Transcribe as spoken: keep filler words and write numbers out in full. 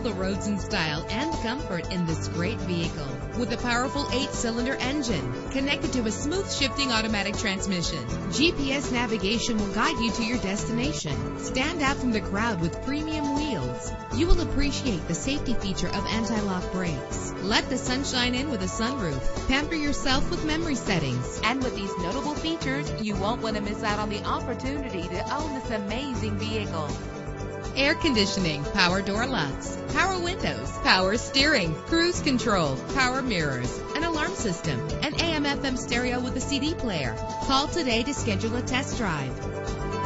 Travel the roads in style and comfort in this great vehicle. With a powerful eight-cylinder engine connected to a smooth shifting automatic transmission, G P S navigation will guide you to your destination. Stand out from the crowd with premium wheels. You will appreciate the safety feature of anti-lock brakes. Let the sunshine in with a sunroof. Pamper yourself with memory settings. And with these notable features, you won't want to miss out on the opportunity to own this amazing vehicle. Air conditioning, power door locks, power windows, power steering, cruise control, power mirrors, an alarm system, an A M F M stereo with a C D player. Call today to schedule a test drive.